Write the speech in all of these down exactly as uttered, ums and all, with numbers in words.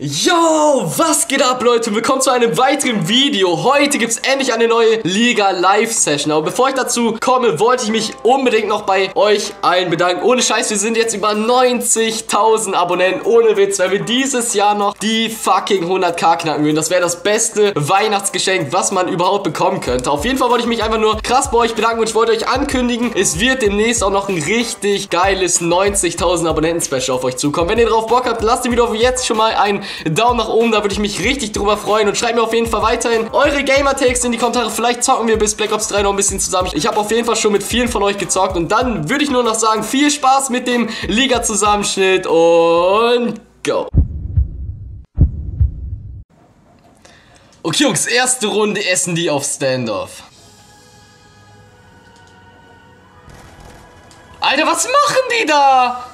Yo, was geht ab, Leute? Willkommen zu einem weiteren Video. Heute gibt es endlich eine neue Liga-Live-Session. Aber bevor ich dazu komme, wollte ich mich unbedingt noch bei euch allen bedanken. Ohne Scheiß, wir sind jetzt über neunzigtausend Abonnenten. Ohne Witz, weil wir dieses Jahr noch die fucking hunderttausend knacken würden. Das wäre das beste Weihnachtsgeschenk, was man überhaupt bekommen könnte. Auf jeden Fall wollte ich mich einfach nur krass bei euch bedanken und ich wollte euch ankündigen, es wird demnächst auch noch ein richtig geiles neunzigtausend Abonnenten-Special auf euch zukommen. Wenn ihr drauf Bock habt, lasst ihr wieder auf jetzt schon mal einen Daumen nach oben, da würde ich mich richtig drüber freuen. Und schreibt mir auf jeden Fall weiterhin eure Gamertags in die Kommentare. Vielleicht zocken wir bis Black Ops drei noch ein bisschen zusammen. Ich habe auf jeden Fall schon mit vielen von euch gezockt. Und dann würde ich nur noch sagen, viel Spaß mit dem Liga-Zusammenschnitt und go! Okay, Jungs, erste Runde essen die auf Standoff. Alter, was machen die da?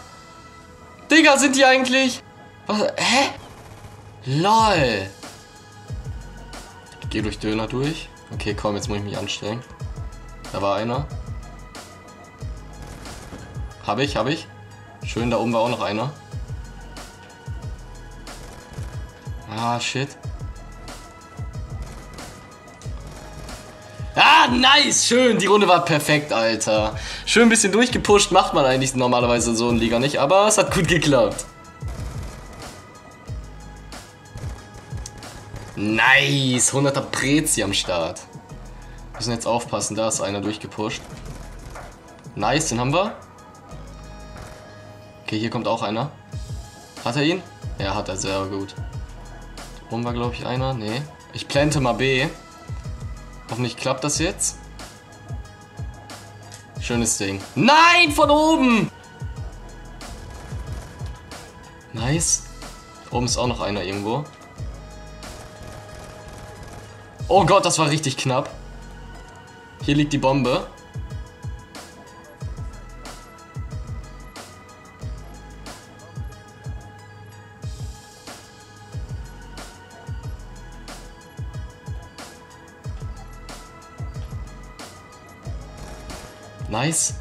Digga, sind die eigentlich... Was? Hä? LOL. Ich geh durch Döner durch. Okay, komm, jetzt muss ich mich anstrengen. Da war einer. Hab ich, hab ich. Schön, da oben war auch noch einer. Ah, shit. Ah, nice, schön. Die Runde war perfekt, Alter. Schön ein bisschen durchgepusht, macht man eigentlich normalerweise so in Liga nicht, aber es hat gut geklappt. Nice, hunderter Prezi am Start. Wir müssen jetzt aufpassen, da ist einer durchgepusht. Nice, den haben wir. Okay, hier kommt auch einer. Hat er ihn? Ja, hat er, sehr gut. Oben war, glaube ich, einer. Nee. Ich plante mal B. Hoffentlich klappt das jetzt. Schönes Ding. Nein, von oben! Nice. Oben ist auch noch einer irgendwo. Oh Gott, das war richtig knapp. Hier liegt die Bombe. Nice.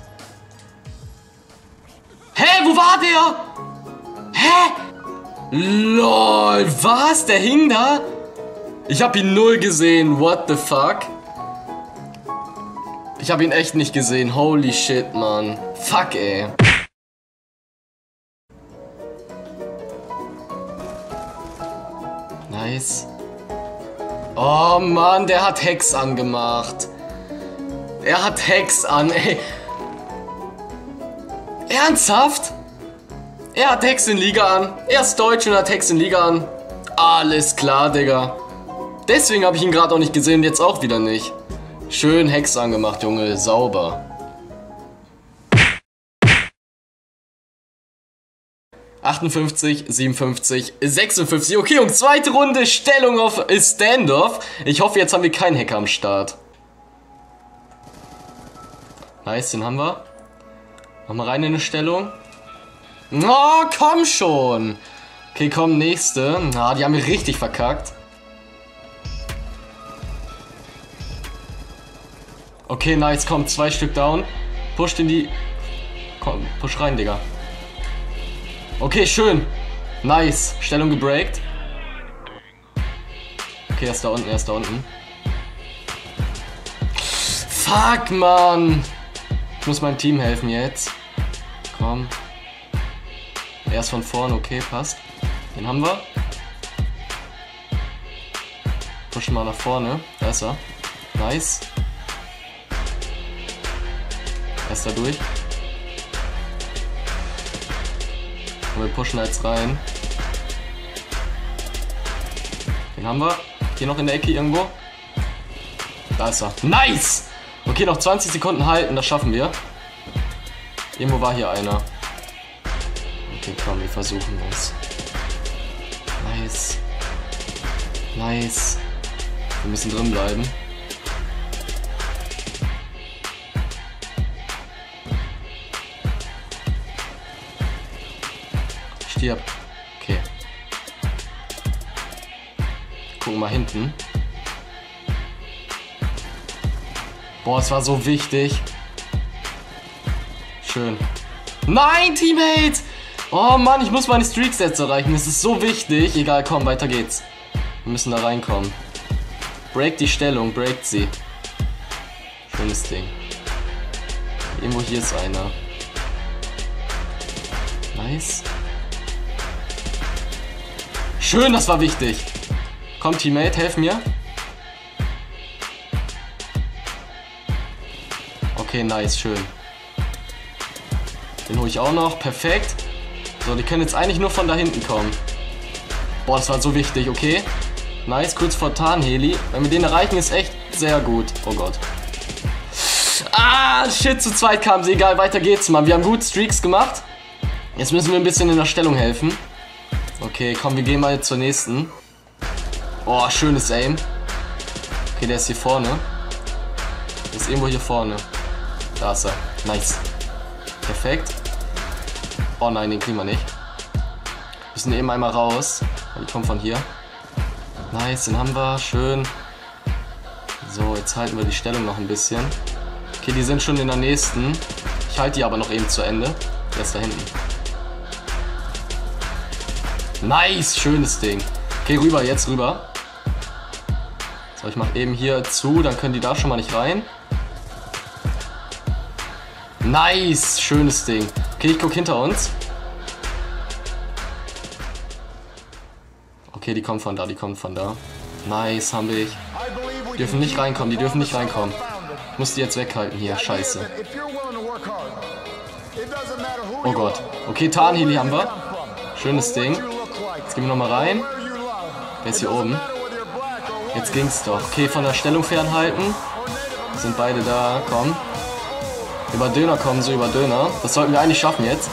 Hä, hey, wo war der? Hä? Lol, was? Der hing da? Ich hab ihn null gesehen, what the fuck? Ich hab ihn echt nicht gesehen, holy shit, man. Fuck, ey. Nice. Oh, Mann, der hat Hex angemacht. Er hat Hex an, ey. Ernsthaft? Er hat Hex in Liga an. Er ist deutsch und hat Hex in Liga an. Alles klar, Digga. Deswegen habe ich ihn gerade auch nicht gesehen und jetzt auch wieder nicht. Schön Hex angemacht, Junge. Sauber. achtundfünfzig, siebenundfünfzig, sechsundfünfzig. Okay, Jungs, zweite Runde. Stellung auf Standoff. Ich hoffe, jetzt haben wir keinen Hacker am Start. Nice, den haben wir. Nochmal rein in eine Stellung. Oh, komm schon. Okay, komm, nächste. Na, die haben mich richtig verkackt. Okay, nice, komm, zwei Stück down. Pusht in die... Komm, push rein, Digga. Okay, schön. Nice, Stellung gebreakt. Okay, er ist da unten, er ist da unten. Fuck, Mann. Ich muss meinem Team helfen jetzt. Komm. Er ist von vorne, okay, passt. Den haben wir. Pushen mal nach vorne. Da ist er. Nice. Da durch. Und wir pushen jetzt rein. Den haben wir. Hier noch in der Ecke irgendwo. Da ist er. Nice! Okay, noch zwanzig Sekunden halten, das schaffen wir. Irgendwo war hier einer. Okay, komm, wir versuchen es. Nice. Nice. Wir müssen drin bleiben. Okay. Gucken mal hinten. Boah, es war so wichtig. Schön. Nein, Teammate! Oh Mann, ich muss meine Streak-Sets erreichen. Das ist so wichtig. Egal, komm, weiter geht's. Wir müssen da reinkommen. Break die Stellung, breakt sie. Schönes Ding. Irgendwo hier ist einer. Nice. Schön, das war wichtig. Komm, Teammate, helf mir. Okay, nice, schön. Den hole ich auch noch, perfekt. So, die können jetzt eigentlich nur von da hinten kommen. Boah, das war so wichtig, okay. Nice, kurz vor Tarnheli. Wenn wir den erreichen, ist echt sehr gut. Oh Gott. Ah, shit, zu zweit kamen sie. Egal, weiter geht's, Mann. Wir haben gut Streaks gemacht. Jetzt müssen wir ein bisschen in der Stellung helfen. Okay, komm, wir gehen mal zur nächsten. Oh, schönes Aim. Okay, der ist hier vorne. Der ist irgendwo hier vorne. Da ist er. Nice. Perfekt. Oh nein, den kriegen wir nicht. Wir müssen eben einmal raus. Die kommen von hier. Nice, den haben wir. Schön. So, jetzt halten wir die Stellung noch ein bisschen. Okay, die sind schon in der nächsten. Ich halte die aber noch eben zu Ende. Der ist da hinten. Nice, schönes Ding. Okay, rüber, jetzt rüber. So, ich mache eben hier zu, dann können die da schon mal nicht rein. Nice, schönes Ding. Okay, ich gucke hinter uns. Okay, die kommen von da, die kommen von da. Nice, haben wir. Die dürfen nicht reinkommen, die dürfen nicht reinkommen. Ich muss die jetzt weghalten hier, scheiße. Oh Gott. Okay, Tarnheli haben wir. Schönes Ding. Jetzt gehen wir nochmal rein. Der ist hier oben. Jetzt ging's doch. Okay, von der Stellung fernhalten. Sind beide da. Komm. Über Döner kommen sie, über Döner. Das sollten wir eigentlich schaffen jetzt.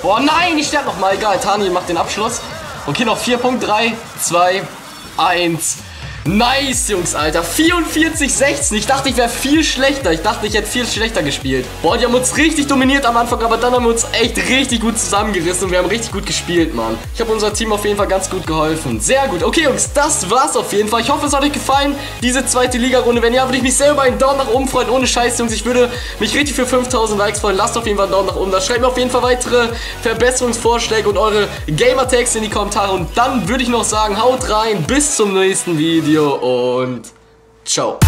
Boah, nein, ich sterbe nochmal. Egal, Tani macht den Abschluss. Okay, noch vier Punkt drei, zwei, eins. Nice, Jungs, Alter. vierundvierzig sechzehn. Ich dachte, ich wäre viel schlechter. Ich dachte, ich hätte viel schlechter gespielt. Boah, die haben uns richtig dominiert am Anfang, aber dann haben wir uns echt richtig gut zusammengerissen und wir haben richtig gut gespielt, Mann. Ich habe unser Team auf jeden Fall ganz gut geholfen. Sehr gut. Okay, Jungs, das war's auf jeden Fall. Ich hoffe, es hat euch gefallen, diese zweite Liga-Runde. Wenn ja, würde ich mich sehr über einen Daumen nach oben freuen. Ohne Scheiß, Jungs. Ich würde mich richtig für fünftausend Likes freuen. Lasst auf jeden Fall einen Daumen nach oben. Da schreibt mir auf jeden Fall weitere Verbesserungsvorschläge und eure Gamer-Tags in die Kommentare. Und dann würde ich noch sagen, haut rein. Bis zum nächsten Video. Und ciao.